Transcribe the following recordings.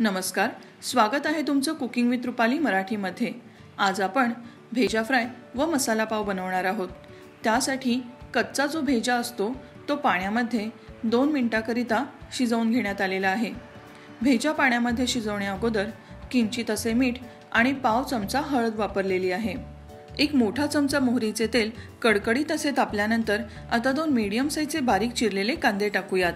नमस्कार, स्वागत आहे तुमचं कुकिंग विथ रुपाली मराठीमध्ये। आज आपण भेजा फ्राय व मसाला पाव बनवणार आहोत। त्यासाठी कच्चा जो भेजा असतो तो पाण्यामध्ये 2 मिनिटांकरिता शिजवून घेण्यात आलेला आहे। भेजा पाण्यामध्ये शिजवण्या अगोदर किंचित असे मीठ आणि पाव चमचा हळद वापरलेली आहे। एक मोठा चमचा मोहरीचे तेल कडकडीत असे तापल्यानंतर आता 2 मीडियम साइजचे बारीक चिरलेले कांदे टाकूयात।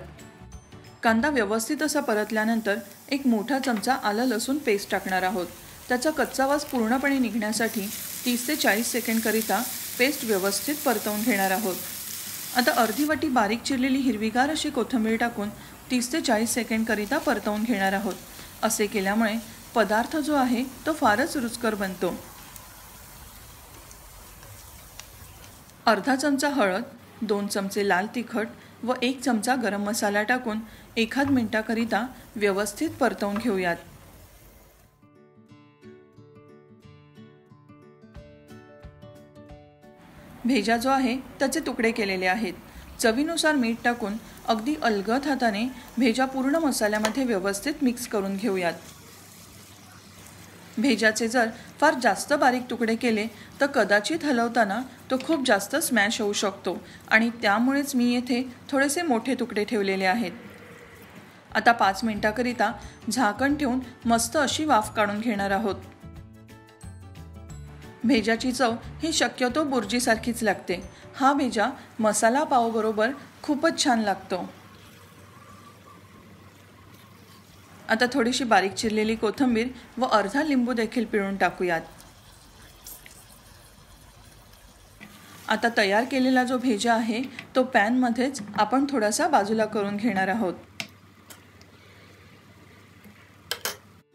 कांदा व्यवस्थित असा परतल्यानंतर एक मोठा चमचा आलं लसूण पेस्ट टाकणार आहोत। त्याचा कच्चा वास पूर्णपणे निघण्यासाठी 30 ते 40 सेकंड करिता पेस्ट व्यवस्थित परतवून घेणार आहोत। आता अर्धी वाटी बारीक चिरलेली हिरवीगार अशी कोथिंबीर टाकून 30 ते 40 सेकंड करिता परतवून घेणार आहोत। असे केल्यामुळे पदार्थ जो आहे तो फारच रुचकर बनतो। अर्धा चमचा हळद, 2 चमचे लाल तिखट व 1 चमचा गरम मसाला टाकून 1-2 मिनिटांकरिता व्यवस्थित परतवून घेऊयात। भेजा जो आहे त्याचे तुकडे केलेले आहेत। चवीनुसार मीठ टाकून अगदी अलगद हाताने भेजा पूर्ण मसाल्यामध्ये व्यवस्थित मिक्स करून घेऊयात। भेजाचे जर फार जास्त बारीक तुकडे केले तर कदाचित हलवताना तो खूप जास्त स्मॅश होऊ शकतो आणि त्यामुळेच मी येथे थोडेसे मोठे तुकडे ठेवलेले आहेत। आता 5 मिनिटांकरिता झाकण ठेवून मस्त अशी वाफ काढून घेणार आहोत। भेजाची चव ही शक्यतो बुर्जीसारखीच लागते। हा भेजा मसाला पाव बरोबर खूपच छान लागतो। आता थोडीशी बारीक चिरलेली कोथिंबीर व अर्धा लिंबू देखील पिळून टाकूयात। आता तयार केलेला जो भेजा आहे तो पॅन मध्येच आपण थोडासा बाजूला करून घेणार आहोत।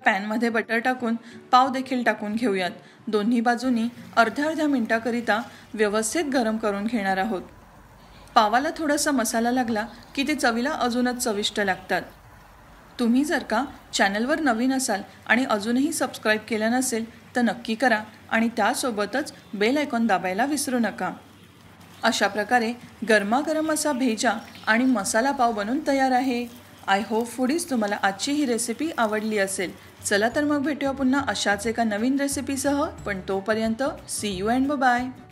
पॅन मध्ये बटर टाकून पाव देखील टाकून घेऊयात। दोन्ही बाजूनी अर्ध्या मिनिटांकरिता व्यवस्थित गरम करून घेणार आहोत। पावाला थोडासा मसाला लागला की ते चवीला अजूनच चविष्ट लागतात। तुम्ही जर का चॅनलवर नवीन असाल आणि अजूनही सबस्क्राइब केलं नसेल तर नक्की करा आणि त्यासोबतच बेल आयकॉन दाबायला विसरू नका। अशा प्रकारे गरमागरम असा भेजा आणि मसाला पाव बनून तयार आहे। आय होप फूडीज तुम्हाला आजची ही रेसिपी आवडली असेल। चला तर मग भेटूया पुन्हा अशाच एका नवीन रेसिपीसह, पण तोपर्यंत सी यू अँड बाय।